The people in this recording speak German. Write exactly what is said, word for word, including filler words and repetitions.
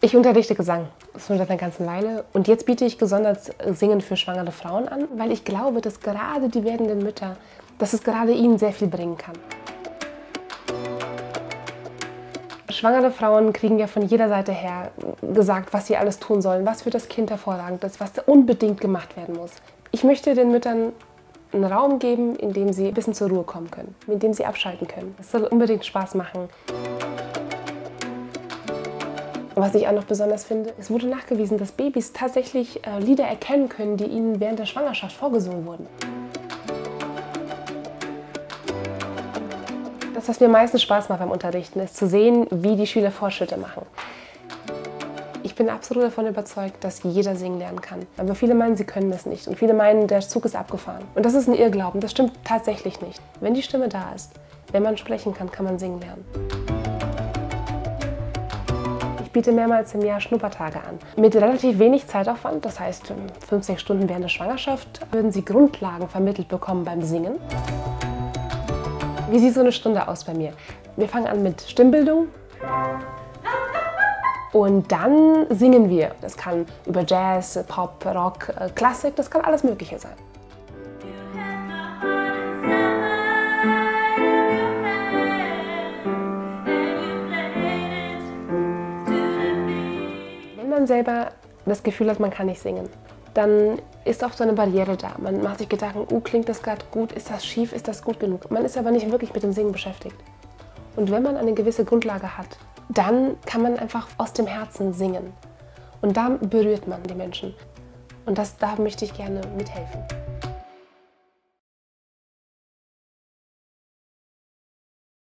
Ich unterrichte Gesang, schon seit einer ganzen Weile. Und jetzt biete ich gesondert Singen für schwangere Frauen an, weil ich glaube, dass gerade die werdenden Mütter, dass es gerade ihnen sehr viel bringen kann. Schwangere Frauen kriegen ja von jeder Seite her gesagt, was sie alles tun sollen, was für das Kind hervorragend ist, was unbedingt gemacht werden muss. Ich möchte den Müttern einen Raum geben, in dem sie ein bisschen zur Ruhe kommen können, in dem sie abschalten können. Es soll unbedingt Spaß machen. Was ich auch noch besonders finde, es wurde nachgewiesen, dass Babys tatsächlich äh, Lieder erkennen können, die ihnen während der Schwangerschaft vorgesungen wurden. Das, was mir am meisten Spaß macht beim Unterrichten, ist zu sehen, wie die Schüler Fortschritte machen. Ich bin absolut davon überzeugt, dass jeder singen lernen kann. Aber viele meinen, sie können das nicht. Und viele meinen, der Zug ist abgefahren. Und das ist ein Irrglauben, das stimmt tatsächlich nicht. Wenn die Stimme da ist, wenn man sprechen kann, kann man singen lernen. Ich biete mehrmals im Jahr Schnuppertage an. Mit relativ wenig Zeitaufwand, das heißt fünf, sechs Stunden während der Schwangerschaft, würden Sie Grundlagen vermittelt bekommen beim Singen. Wie sieht so eine Stunde aus bei mir? Wir fangen an mit Stimmbildung und dann singen wir. Das kann über Jazz, Pop, Rock, Klassik, das kann alles Mögliche sein. Selber das Gefühl hat, man kann nicht singen, dann ist oft so eine Barriere da. Man macht sich Gedanken, oh, klingt das gerade gut, ist das schief, ist das gut genug? Man ist aber nicht wirklich mit dem Singen beschäftigt. Und wenn man eine gewisse Grundlage hat, dann kann man einfach aus dem Herzen singen. Und da berührt man die Menschen. Und das, da möchte ich gerne mithelfen.